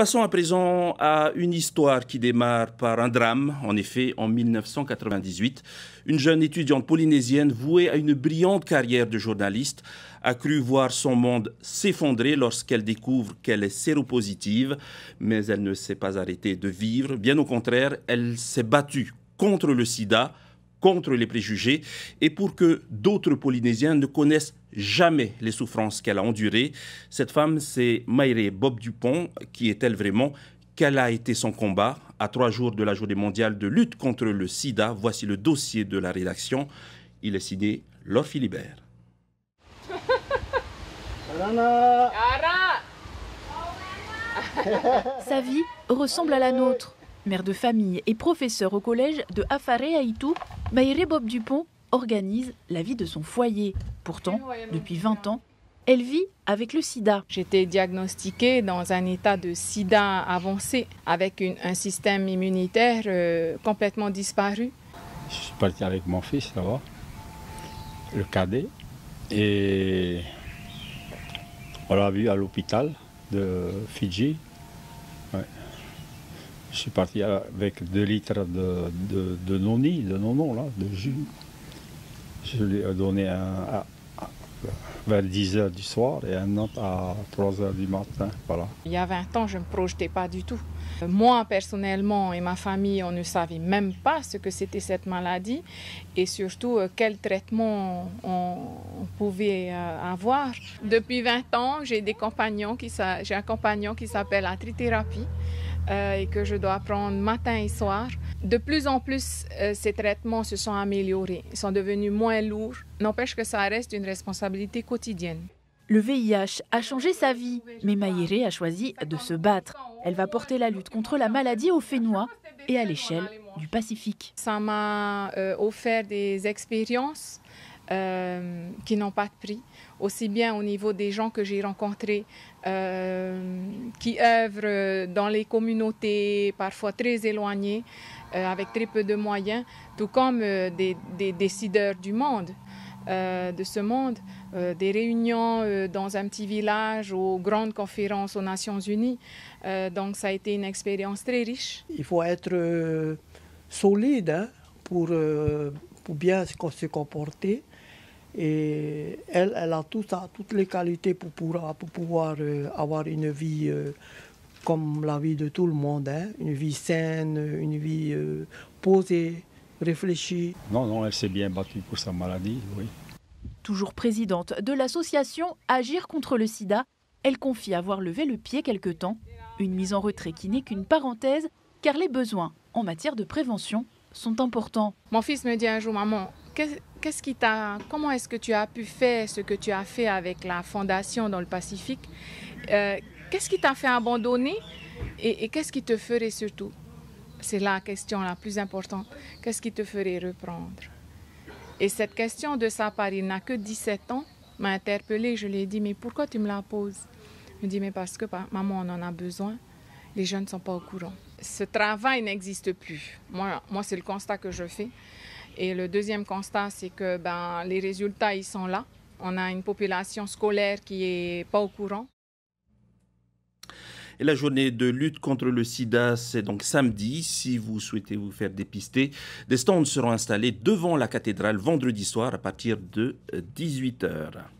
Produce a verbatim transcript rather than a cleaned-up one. Passons à présent à une histoire qui démarre par un drame. En effet, en mille neuf cent quatre-vingt-dix-huit, une jeune étudiante polynésienne vouée à une brillante carrière de journaliste a cru voir son monde s'effondrer lorsqu'elle découvre qu'elle est séropositive. Mais elle ne s'est pas arrêtée de vivre. Bien au contraire, elle s'est battue contre le sida, contre les préjugés et pour que d'autres Polynésiens ne connaissent jamais les souffrances qu'elle a endurées. Cette femme, c'est Maire Bobb Dupont. Qui est-elle vraiment? Quel a été son combat? À trois jours de la journée mondiale de lutte contre le sida, voici le dossier de la rédaction. Il est signé Loïc Libère. Sa vie ressemble à la nôtre. Mère de famille et professeure au collège de Afare Aïtou, Maire Bobb Dupont organise la vie de son foyer. Pourtant, depuis vingt ans, elle vit avec le sida. J'étais diagnostiquée dans un état de sida avancé, avec une, un système immunitaire euh, complètement disparu. Je suis parti avec mon fils, ça va, le cadet, et on l'a vu à l'hôpital de Fidji. Ouais. Je suis parti avec deux litres de, de, de noni, de nonon, là, de jus. Je lui ai donné un à, à, vers dix heures du soir et un autre à trois heures du matin. Voilà. Il y a vingt ans, je ne me projetais pas du tout. Moi, personnellement, et ma famille, on ne savait même pas ce que c'était cette maladie et surtout quel traitement on, on pouvait avoir. Depuis vingt ans, j'ai des compagnons qui j'ai un compagnon qui s'appelle la trithérapie. Euh, et que je dois prendre matin et soir. De plus en plus, euh, ces traitements se sont améliorés, ils sont devenus moins lourds. N'empêche que ça reste une responsabilité quotidienne. Le V I H a changé sa vie, mais Maire a choisi de se battre. Elle va porter la lutte contre la maladie aux Fénois et à l'échelle du Pacifique. Ça m'a euh, offert des expériences euh, qui n'ont pas de prix, aussi bien au niveau des gens que j'ai rencontrés, Euh, qui œuvrent dans les communautés parfois très éloignées, euh, avec très peu de moyens, tout comme euh, des, des décideurs du monde, euh, de ce monde, euh, des réunions euh, dans un petit village, aux grandes conférences aux Nations Unies. Euh, donc ça a été une expérience très riche. Il faut être euh, solide hein, pour, euh, pour bien se comporter. Et elle, elle a tout ça, toutes les qualités pour, pour, pour pouvoir euh, avoir une vie euh, comme la vie de tout le monde, hein, une vie saine, une vie euh, posée, réfléchie. Non, non, elle s'est bien battue pour sa maladie, oui. Toujours présidente de l'association Agir contre le sida, elle confie avoir levé le pied quelque temps. Une mise en retrait qui n'est qu'une parenthèse, car les besoins en matière de prévention sont importants. Mon fils me dit un jour, maman, qu'est-ce qui t'a, comment est-ce que tu as pu faire ce que tu as fait avec la fondation dans le Pacifique? euh, Qu'est-ce qui t'a fait abandonner et, et qu'est-ce qui te ferait surtout? C'est la question la plus importante. Qu'est-ce qui te ferait reprendre? Et cette question de sa part, il n'a que dix-sept ans, m'a interpellée. Je lui ai dit, mais pourquoi tu me la poses? Il me dit, mais parce que maman, on en a besoin. Les jeunes ne sont pas au courant. Ce travail n'existe plus. Moi, moi c'est le constat que je fais. Et le deuxième constat, c'est que ben, les résultats, ils sont là. On a une population scolaire qui n'est pas au courant. Et la journée de lutte contre le sida, c'est donc samedi. Si vous souhaitez vous faire dépister, des stands seront installés devant la cathédrale vendredi soir à partir de dix-huit heures.